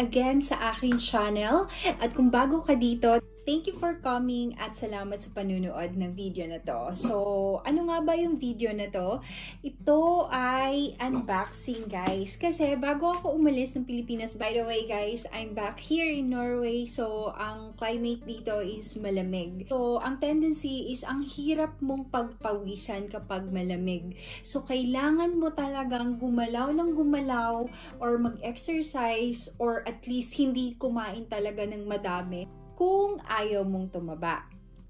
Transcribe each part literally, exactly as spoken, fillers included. again sa aking channel. At kung bago ka dito, thank you for coming at salamat sa panunood ng video na to. So, ano nga ba yung video na to? Ito ay unboxing, guys. Kasi bago ako umalis ng Pilipinas, by the way guys, I'm back here in Norway. So, ang climate dito is malamig. So, ang tendency is ang hirap mong pagpawisan kapag malamig. So, kailangan mo talagang gumalaw ng gumalaw or mag-exercise or at least hindi kumain talaga ng madami kung ayaw mong tumaba.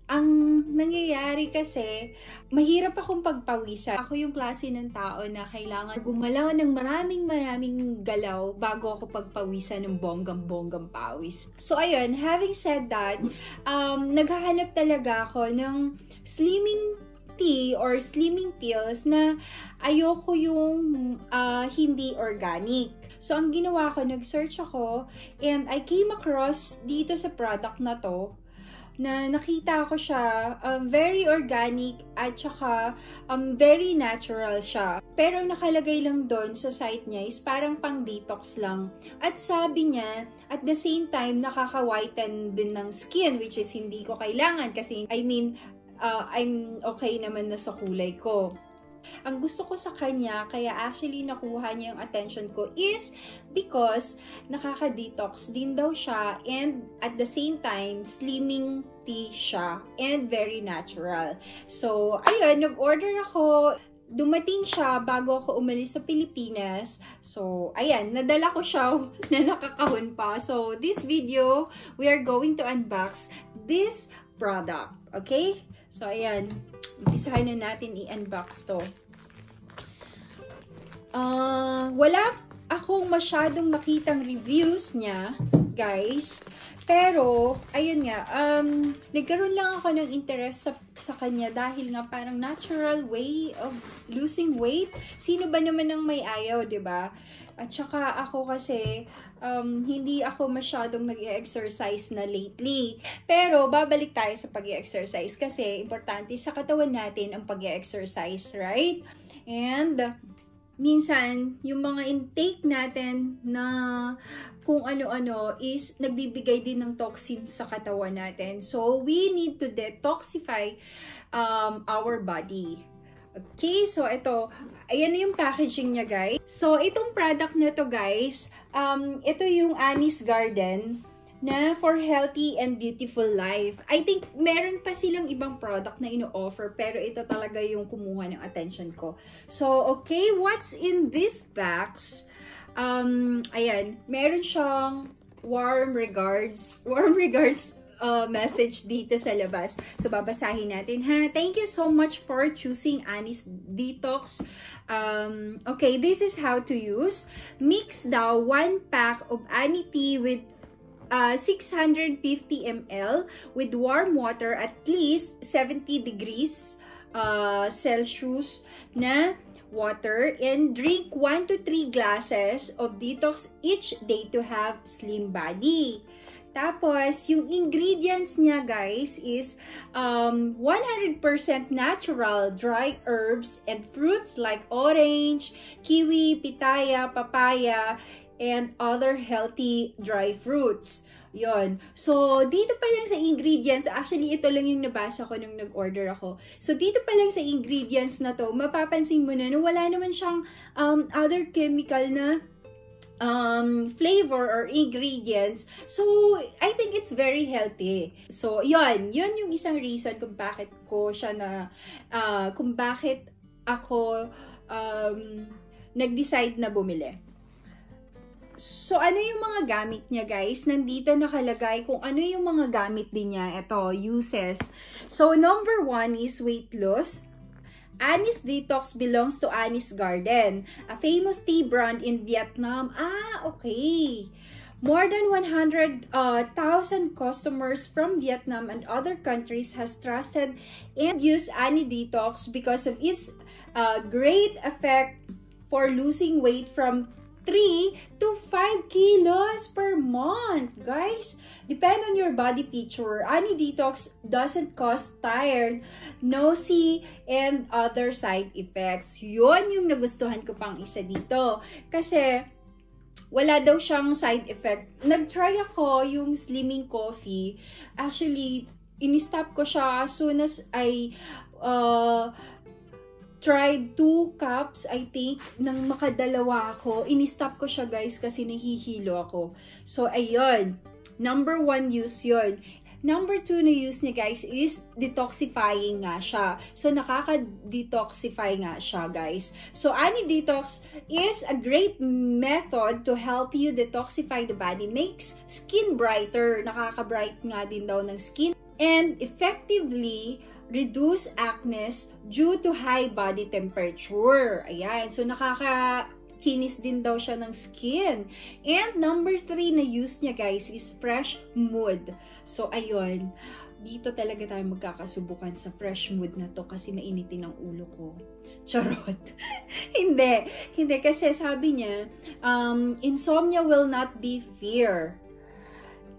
Ang nangyayari kasi, mahirap akong pagpawisan. Ako yung klase ng tao na kailangan gumalaw ng maraming maraming galaw bago ako pagpawisan ng bonggang-bonggang pawis. So ayun, having said that, um, naghahanap talaga ako ng slimming tea or slimming pills na ayoko yung uh, hindi organic. So, ang ginawa ko, nag-search ako and I came across dito sa product na to na nakita ko siya, um, very organic at saka um, very natural siya. Pero nakalagay lang doon sa site niya is parang pang-detox lang. At sabi niya, at the same time, nakaka-whiten din ng skin which is hindi ko kailangan kasi I mean, uh, I'm okay naman na sa kulay ko. Ang gusto ko sa kanya, kaya actually nakuha niya yung attention ko is because nakaka-detox din daw siya and at the same time, slimming tea siya and very natural. So, ayun, nag-order ako. Dumating siya bago ako umalis sa Pilipinas. So, ayan, nadala ko siya na nakakahon pa. So, this video, we are going to unbox this product. Okay? So, ayan. Umpisahan na natin i-unbox to. Uh, wala akong masyadong nakitang reviews niya, guys. Pero, ayun nga, um, nagkaroon lang ako ng interest sa, sa kanya dahil nga parang natural way of losing weight. Sino ba naman ang may ayaw, diba? At saka ako kasi, um, hindi ako masyadong nag-exercise na lately. Pero, babalik tayo sa pag-exercise kasi importante sa katawan natin ang pag-exercise, right? And, minsan, yung mga intake natin na kung ano-ano is nagbibigay din ng toxins sa katawan natin. So, we need to detoxify um, our body. Okay, so ito, ayan na yung packaging niya, guys. So, itong product na to, guys, um, ito yung Annie's Garden na for healthy and beautiful life. I think meron pa silang ibang product na ino-offer pero ito talaga yung kumuha ng attention ko. So, okay, what's in this box? Um, ayan, meron siyang warm regards, warm regards uh, message dito sa labas. So, babasahin natin, ha? Thank you so much for choosing Annie's Detox. Um, okay, this is how to use. Mix daw one pack of Annie tea with uh, six hundred fifty milliliters with warm water at least seventy degrees uh, Celsius na water and drink one to three glasses of detox each day to have slim body. Tapos, yung ingredients niya, guys, is um, one hundred percent natural dry herbs and fruits like orange, kiwi, pitaya, papaya, and other healthy dry fruits. Yon. So, dito pa lang sa ingredients, actually, ito lang yung nabasa ko nung nag-order ako. So, dito pa lang sa ingredients na to, mapapansin mo na na wala naman siyang um, other chemical na um, flavor or ingredients. So, I think it's very healthy. So, yon. Yon yung isang reason kung bakit ko siya na, uh, kung bakit ako um, nag-decide na bumili. So, ano yung mga gamit niya, guys? Nandito nakalagay kung ano yung mga gamit din niya. Ito, uses. So, number one is weight loss. Annie's Detox belongs to Annie's Garden, a famous tea brand in Vietnam. Ah, okay. More than one hundred thousand uh, customers from Vietnam and other countries has trusted and used Annie Detox because of its uh, great effect for losing weight from three to five kilos per month, guys. Depend on your body feature. Annie Detox doesn't cause tired, nausea, and other side effects. Yun yung nagustuhan ko pang isa dito. Kasi, wala daw siyang side effect. Nag-try ako yung slimming coffee. Actually, in-stop ko siya as soon as I uh, tried two cups, I think, nang makadalawa ako. In-stop ko siya, guys, kasi nahihilo ako. So, ayun. Number one use yun. Number two na use niya, guys, is detoxifying nga siya. So, nakaka-detoxify nga siya, guys. So, Annie's Detox is a great method to help you detoxify the body. Makes skin brighter. Nakaka-bright nga din daw ng skin. And effectively reduce acne due to high body temperature. Ayan. So, nakaka- kinis din daw siya ng skin. And number three na use niya, guys, is fresh mood. So, ayun. Dito talaga tayo magkakasubukan sa fresh mood na to kasi mainitin ang ulo ko. Charot. Hindi. Hindi kasi sabi niya, um, insomnia will not be fear.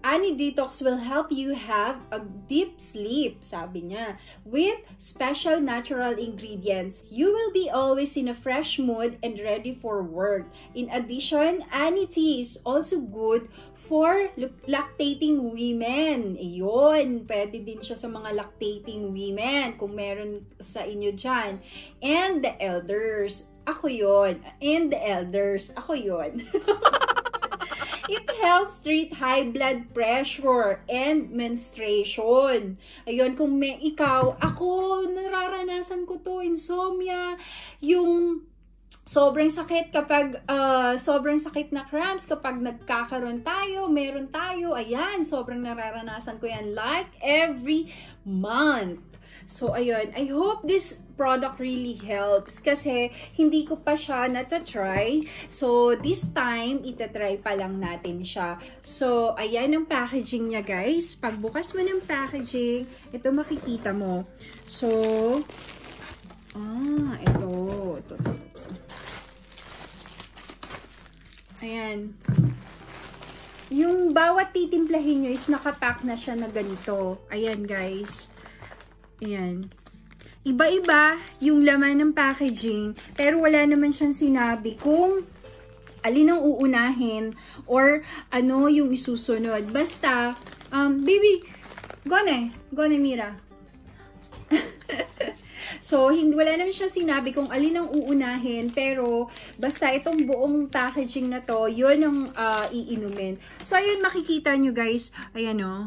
Annie's Detox will help you have a deep sleep, sabi niya. With special natural ingredients, you will be always in a fresh mood and ready for work. In addition, Annie's tea is also good for lactating women. Ayun, pwede din siya sa mga lactating women kung meron sa inyo dyan. And the elders, ako yun. And the elders, ako yun. It helps treat high blood pressure and menstruation. Ayun, kung may ikaw, ako, nararanasan ko to, insomnia, yung sobrang sakit kapag, uh, sobrang sakit na cramps kapag nagkakaroon tayo, meron tayo, ayan, sobrang nararanasan ko yan, like every month. So, ayun, I hope this product really helps kasi hindi ko pa siya natatry. So, this time, itatry pa lang natin siya. So, ayan ang packaging niya, guys. Pagbukas mo ng packaging, ito makikita mo. So, ah, ito. Ito, ito, ito. Ayan. Yung bawat titimplahin nyo is nakapack na siya na ganito. Ayan, guys. Ayan. Iba-iba yung laman ng packaging, pero wala naman siyang sinabi kung alin ang uunahin or ano yung isusunod. Basta, um, baby, gone, gone, Mira. So, hindi, wala naman siyang sinabi kung alin ang uunahin, pero basta itong buong packaging na to, yun ang uh, iinumin. So, ayun, makikita nyo, guys. Ayan, o. Oh.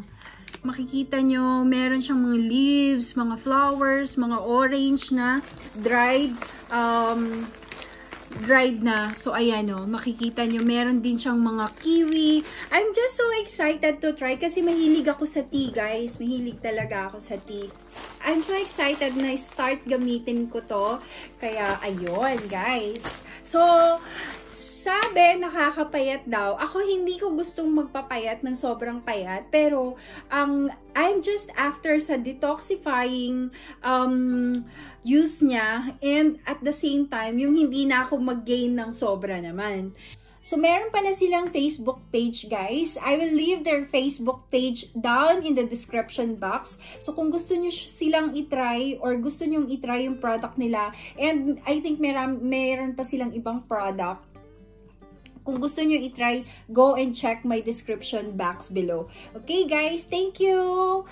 Makikita nyo, meron siyang mga leaves, mga flowers, mga orange na, dried, um, dried na. So, ayan o, makikita nyo, meron din siyang mga kiwi. I'm just so excited to try kasi mahilig ako sa tea, guys. Mahilig talaga ako sa tea. I'm so excited na start gamitin ko to. Kaya, ayun, guys. So, sabi, nakakapayat daw. Ako, hindi ko gustong magpapayat ng sobrang payat. Pero, um, I'm just after sa detoxifying um, use niya. And at the same time, yung hindi na ako mag-gain ng sobra naman. So, meron pala silang Facebook page, guys. I will leave their Facebook page down in the description box. So, kung gusto nyo silang itry or gusto nyo itry yung product nila. And I think meron, meron pa silang ibang product. Kung gusto nyo itry, go and check my description box below. Okay, guys? Thank you!